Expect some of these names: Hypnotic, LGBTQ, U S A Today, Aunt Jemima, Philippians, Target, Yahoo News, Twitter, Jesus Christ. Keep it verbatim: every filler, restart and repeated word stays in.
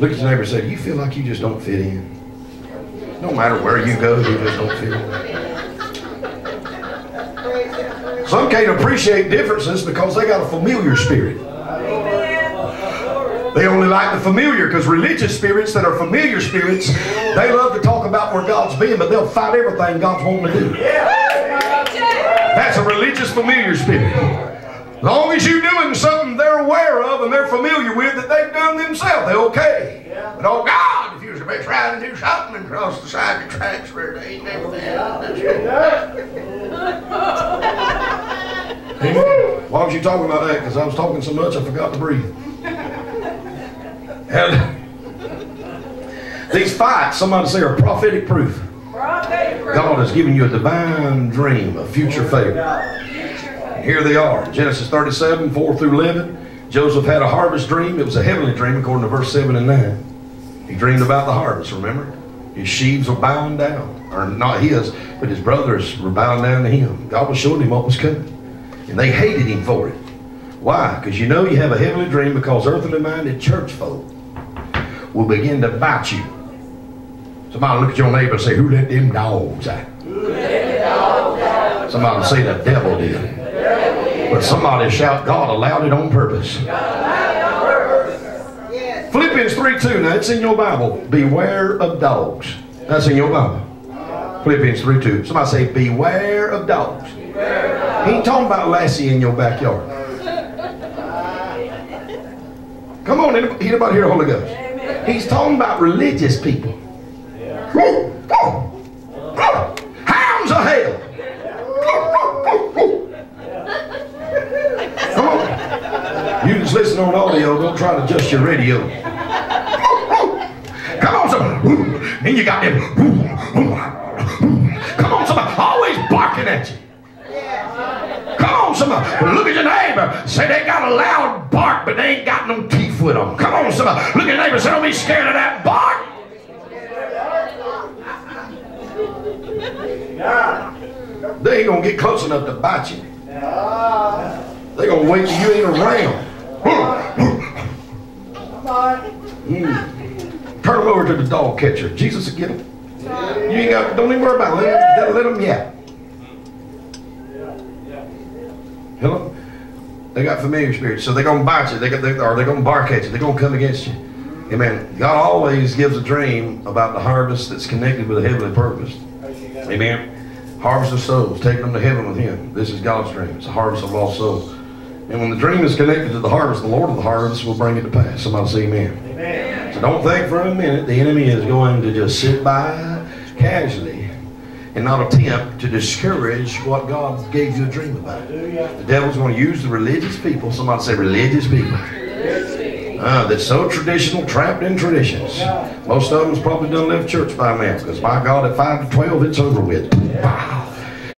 Look at your neighbor and say, you feel like you just don't fit in. No matter where you go, you just don't fit in. Some can't appreciate differences because they got a familiar spirit. They only like the familiar, because religious spirits that are familiar spirits, they love to talk about where God's been, but they'll fight everything God's wanting to do. That's a religious familiar spirit. As long as you're doing something they're aware of and they're familiar with that they've done themselves, they're okay. But oh God, if you was to be trying to do something across the side of the tracks where they ain't never been. Why was you talking about that? Because I was talking so much I forgot to breathe. And these fights, somebody say, are prophetic proof. Prophetic proof. God has given you a divine dream of future favor. And here they are. Genesis thirty-seven, four through eleven. Joseph had a harvest dream. It was a heavenly dream according to verse seven and nine. He dreamed about the harvest, remember? His sheaves were bowing down. Or not his, but his brothers were bowing down to him. God was showing him what was coming. And they hated him for it. Why? Because you know you have a heavenly dream, because earthly minded church folk will begin to bite you. Somebody look at your neighbor and say, who let them dogs out? Who let them dogs out? Somebody say, the devil did. The devil did. But somebody shout, God allowed it on purpose. God allowed it on purpose. Yes. Philippians three two, now it's in your Bible. Beware of dogs. That's in your Bible. Philippians three two. Somebody say, beware of dogs. Beware of dogs. He ain't talking about Lassie in your backyard. Come on, anybody hear the Holy Ghost? He's talking about religious people. Yeah. Woo, woo, woo. Hounds of hell. Woo, woo, woo, woo. Yeah. Come on. You just listen on audio. Don't try to adjust your radio. Woo, woo. Come on, somebody. Then you got them. Woo, woo. Come on, somebody. Always barking at you. Somebody. Look at your neighbor. Say, they got a loud bark, but they ain't got no teeth with them. Come on, somebody. Look at your neighbor. Say, don't be scared of that bark. They ain't going to get close enough to bite you. They going to wait till you ain't around. Mm. Turn them over to the dog catcher. Jesus will get them. You ain't got, don't even worry about it. Let, let them yap. Hello? They got familiar spirits, so they're going to bite you, they got, they, or they're going to bark at you, they're going to come against you. Amen. God always gives a dream about the harvest that's connected with a heavenly purpose. Amen. Harvest of souls, taking them to heaven with Him. This is God's dream. It's a harvest of lost souls. And when the dream is connected to the harvest, the Lord of the harvest will bring it to pass. Somebody say amen. Amen. So don't think for a minute the enemy is going to just sit by casually and not attempt to discourage what God gave you a dream about. The devil's going to use the religious people. Somebody say religious people. Uh, that's so traditional, trapped in traditions. Most of them's probably done left church by now, because by God, at five to twelve, it's over with. Wow.